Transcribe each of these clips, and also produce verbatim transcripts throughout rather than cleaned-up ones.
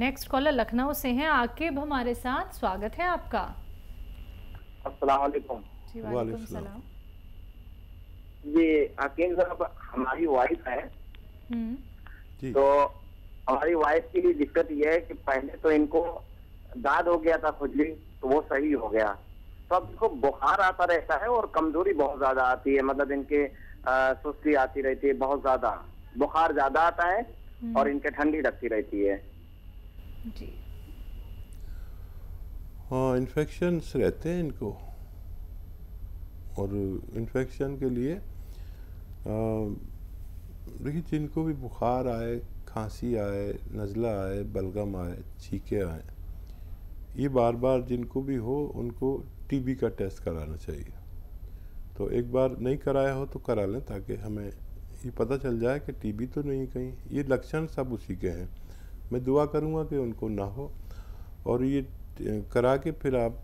Next collar Lucknow से हैं आकिब हमारे साथ, स्वागत है आपका। अस्सलाम वालेकुम। जी वालेकुम सलाम। ये आकिब साहब हमारी वाइफ है, तो हमारी वाइफ के लिए दिक्कत ये है कि पहले तो इनको दाद हो गया था खुजली, तो वो सही हो गया, तो अब इनको बुखार आता रहता है और कमजोरी बहुत ज्यादा आती है, मतलब इनके सुस्ती आती रहती है बहुत ज्यादा, बुखार ज्यादा आता है और इनके ठंडी लगती रहती है। जी हाँ, इन्फेक्शंस रहते हैं इनको, और इन्फेक्शन के लिए देखिए जिनको भी बुखार आए, खांसी आए, नज़ला आए, बलगम आए, छींके आए, ये बार बार जिनको भी हो उनको टीबी का टेस्ट कराना चाहिए। तो एक बार नहीं कराया हो तो करा लें, ताकि हमें ये पता चल जाए कि टीबी तो नहीं कहीं, ये लक्षण सब उसी के हैं। मैं दुआ करूंगा कि उनको ना हो, और ये करा के फिर आप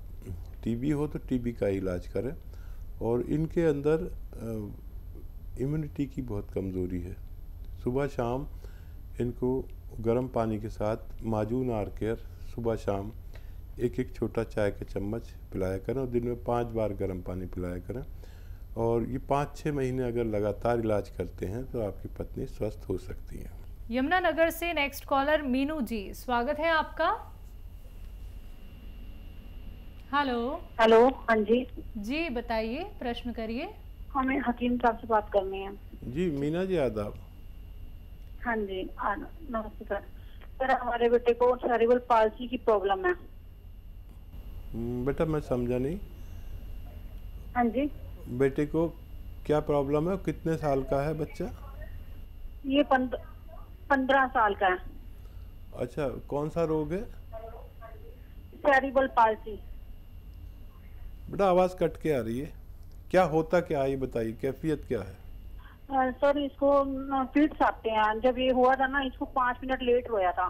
टीबी हो तो टीबी का इलाज करें। और इनके अंदर इम्यूनिटी की बहुत कमज़ोरी है, सुबह शाम इनको गर्म पानी के साथ माजून आर केयर सुबह शाम एक एक छोटा चाय के चम्मच पिलाया करें, और दिन में पांच बार गर्म पानी पिलाया करें। और ये पाँच छः महीने अगर लगातार इलाज करते हैं तो आपकी पत्नी स्वस्थ हो सकती है। यमुना नगर से नेक्स्ट कॉलर मीनू जी, स्वागत है आपका। हेलो हेलो, हाँ जी जी बताइए, प्रश्न करिए। हमें हकीम साहब से बात करनी है। जी मीना जी आदाब। हाँ जी नमस्कार सर, हमारे बेटे को सेरेब्रल पाल्सी की प्रॉब्लम है। बेटा मैं समझा नहीं। हाँ जी, बेटे को क्या प्रॉब्लम है, कितने साल का है बच्चा? ये पंद, पंद्रह साल का है। अच्छा, कौन सा रोग है? Cerebral palsy. बेटा आवाज़ कट के आ रही है, क्या होता क्या है ये बताइए, कैफियत क्या है? आ, सर इसको फिट्स आते हैं, जब ये हुआ था ना इसको पाँच मिनट लेट रोया था।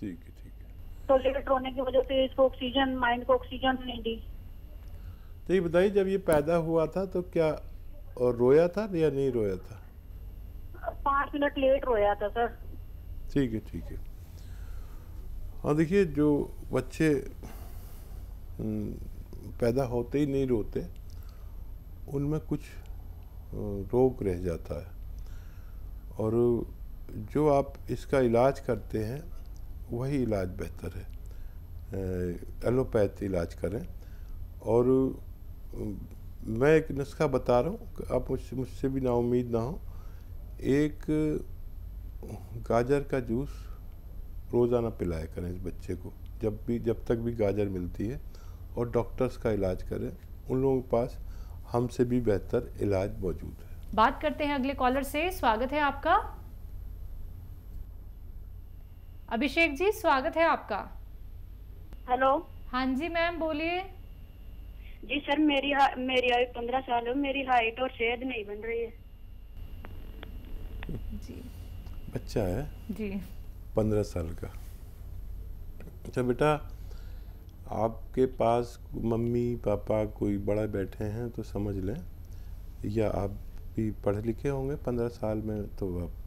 ठीक है ठीक है, तो लेट रोने की वजह से इसको ऑक्सीजन, माइंड को ऑक्सीजन नहीं दी। तो ये बताइए जब ये पैदा हुआ था तो क्या और रोया था या नहीं रोया था? पाँच मिनट लेट रोया था सर। ठीक है ठीक है। और देखिए जो बच्चे पैदा होते ही नहीं रोते उनमें कुछ रोग रह जाता है, और जो आप इसका इलाज करते हैं वही इलाज बेहतर है, एलोपैथ इलाज करें। और मैं एक नुस्खा बता रहा हूँ, आप मुझसे मुझसे भी ना उम्मीद ना हो। एक गाजर का जूस रोज़ाना पिलाया करें इस बच्चे को, जब भी जब तक भी गाजर मिलती है, और डॉक्टर्स का इलाज करें, उन लोगों के पास हमसे भी बेहतर इलाज मौजूद है। बात करते हैं अगले कॉलर से, स्वागत है आपका। अभिषेक जी स्वागत है आपका। हेलो हाँ जी मैम बोलिए। जी सर मेरी मेरी आयु पंद्रह साल है, मेरी हाइट और सेहत नहीं बन रही है। जी बच्चा है जी पंद्रह साल का। अच्छा बेटा, आपके पास मम्मी पापा कोई बड़ा बैठे हैं तो समझ लें, या आप भी पढ़े लिखे होंगे, पंद्रह साल में तो आप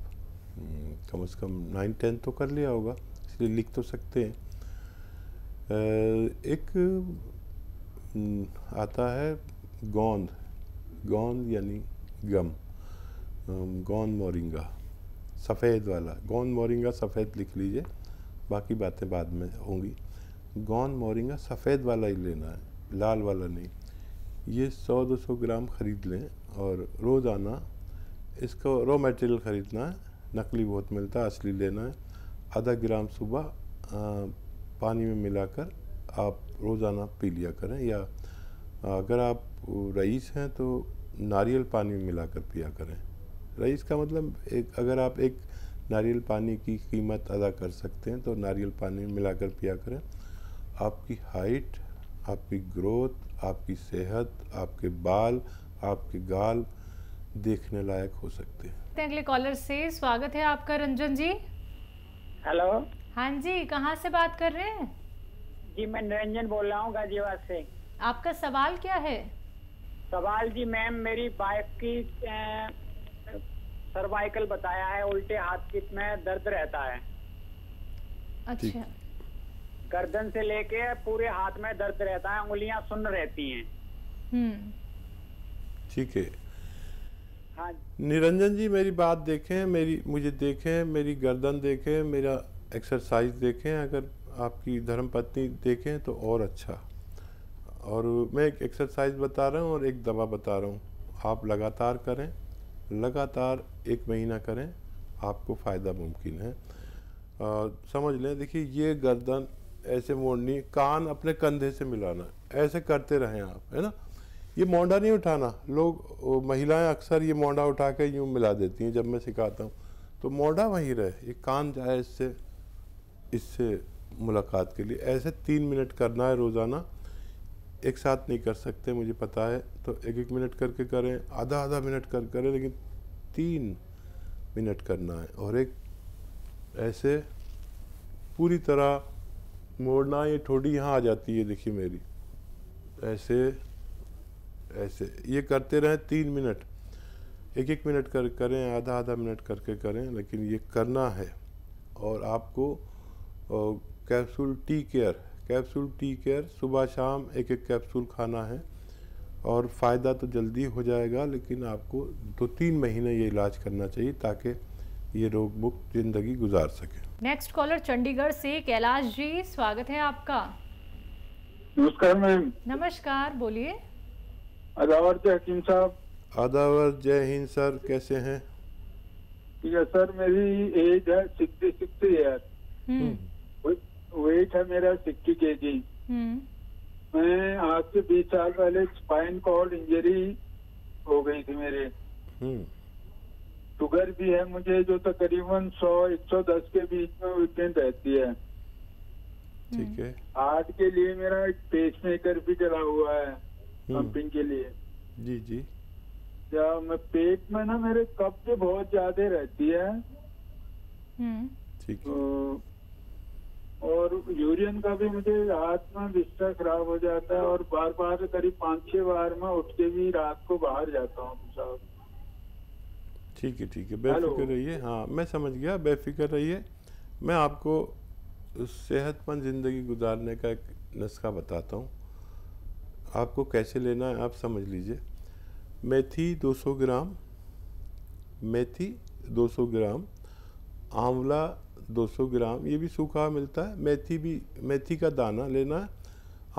कम से कम नाइन टेंथ तो कर लिया होगा, इसलिए लिख तो सकते हैं। एक आता है गोंद, गोंद यानी गम, गोंद मोरिंगा सफ़ेद वाला, गोंद मोरिंगा सफ़ेद लिख लीजिए, बाकी बातें बाद में होंगी। गोंद मोरिंगा सफ़ेद वाला ही लेना है, लाल वाला नहीं। ये सौ दो सौ ग्राम ख़रीद लें, और रोज़ाना इसको रॉ मटेरियल ख़रीदना है, नकली बहुत मिलता है, असली लेना है। आधा ग्राम सुबह पानी में मिलाकर आप रोज़ाना पी लिया करें, या अगर आप रईस हैं तो नारियल पानी में मिलाकर पिया करें। रईस का मतलब एक, अगर आप एक नारियल पानी की कीमत अदा कर सकते हैं तो नारियल पानी में मिलाकर पिया करें। आपकी हाइट, आपकी ग्रोथ, आपकी सेहत, आपके बाल, आपके गाल देखने लायक हो सकते हैं। अगले कॉलर से स्वागत है आपका, रंजन जी। हेलो हाँ जी, कहाँ से बात कर रहे हैं? जी मैं निरंजन बोल रहा हूँ गाजियाबाद से। आपका सवाल क्या है? सवाल जी मैम, मेरी वाइफ की सर्वाइकल बताया है, उल्टे हाथ में दर्द रहता है। अच्छा। गर्दन से लेके पूरे हाथ में दर्द रहता है, उंगलियां सुन्न रहती हैं। हम्म, ठीक है। हाँ निरंजन जी, मेरी बात देखें, मेरी मुझे देखें, मेरी गर्दन देखें, मेरा एक्सरसाइज देखें, अगर आपकी धर्मपत्नी देखें तो और अच्छा। और मैं एक एक्सरसाइज बता रहा हूँ और एक दवा बता रहा हूँ, आप लगातार करें, लगातार एक महीना करें, आपको फ़ायदा मुमकिन है। और समझ लें, देखिए ये गर्दन ऐसे मोड़नी, कान अपने कंधे से मिलाना, ऐसे करते रहें आप, है ना। ये मोंडा नहीं उठाना, लोग महिलाएं अक्सर ये मोंडा उठा के यूँ मिला देती हैं जब मैं सिखाता हूँ, तो मोंडा वहीं रहे, ये कान जाए इससे इससे मुलाकात के लिए। ऐसे तीन मिनट करना है रोज़ाना, एक साथ नहीं कर सकते मुझे पता है, तो एक एक मिनट करके करें, आधा आधा मिनट कर करें, लेकिन तीन मिनट करना है। और एक ऐसे पूरी तरह मोड़ना, ये ठोड़ी यहाँ आ जाती है, देखिए मेरी, ऐसे ऐसे ये करते रहें तीन मिनट, एक एक मिनट कर करें, आधा आधा मिनट करके करें, लेकिन ये करना है। और आपको capsule T care, capsule T care सुबह शाम एक एक कैप्सूल खाना है, और फ़ायदा तो जल्दी हो जाएगा, लेकिन आपको दो तीन महीने ये इलाज करना चाहिए ताकि ये रोग मुक्त जिंदगी गुजार सके। नेक्स्ट कॉलर चंडीगढ़ से कैलाश जी, स्वागत है आपका। नमस्कार मैम। नमस्कार, बोलिए। अदावर जय हिंद साहब। अदावर जय हिंद सर, कैसे हैं? सर मेरी एज है सिक्सटी सिक्स ईयर, वेट है मेरा सिक्सटी के जी। मैं आज से बीस साल पहले स्पाइन कॉर्ड इंजरी हो गई थी मेरे। शुगर भी है मुझे, जो तकरीबन सौ एक सौ दस के बीच में वीकेंड रहती है। ठीक है। हार्ट के लिए मेरा पेसमेकर भी चला हुआ है पंपिंग के लिए। जी जी। क्या मैं पेट में ना मेरे कब्ज बहुत ज्यादा रहती है। ठीक है। तो, और यूरियन का भी मुझे रात में बिस्तर खराब हो जाता है, और बार बार करीब पाँच छः बार में उठ के भी रात को बाहर जाता हूँ साहब। ठीक है ठीक है, बेफिक्र रहिए। हाँ मैं समझ गया, बेफिक्र रहिए। मैं आपको सेहतमंद ज़िंदगी गुजारने का एक नुस्खा बताता हूँ, आपको कैसे लेना है आप समझ लीजिए। मेथी दो सौ ग्राम, मेथी दो सौ ग्राम, आंवला दो सौ ग्राम, ये भी सूखा मिलता है, मेथी भी, मेथी का दाना लेना है,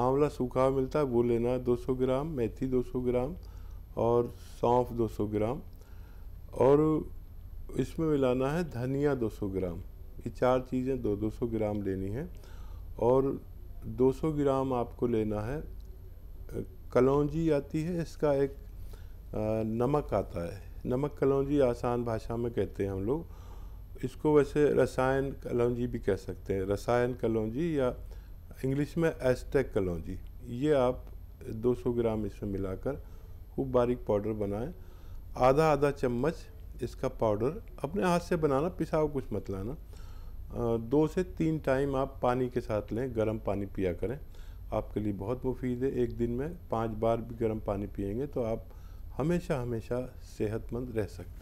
आंवला सूखा मिलता है वो लेना है दो सौ ग्राम, मेथी दो सौ ग्राम और सौंफ दो सौ ग्राम, और इसमें मिलाना है धनिया दो सौ ग्राम। ये चार चीज़ें दो दो सौ ग्राम लेनी है। और दो सौ ग्राम आपको लेना है कलौंजी आती है, इसका एक नमक आता है, नमक कलौंजी आसान भाषा में कहते हैं हम लोग इसको, वैसे रसायन कलौंजी भी कह सकते हैं, रसायन कलौंजी या इंग्लिश में एस्टेक कलौंजी। ये आप दो सौ ग्राम इसमें मिलाकर खूब बारीक पाउडर बनाएं, आधा आधा चम्मच इसका पाउडर, अपने हाथ से बनाना, पिसाओ कुछ मत लाना। दो से तीन टाइम आप पानी के साथ लें, गर्म पानी पिया करें, आपके लिए बहुत मुफीद है। एक दिन में पाँच बार भी गर्म पानी पिएंगे तो आप हमेशा हमेशा सेहतमंद रह सकते हैं।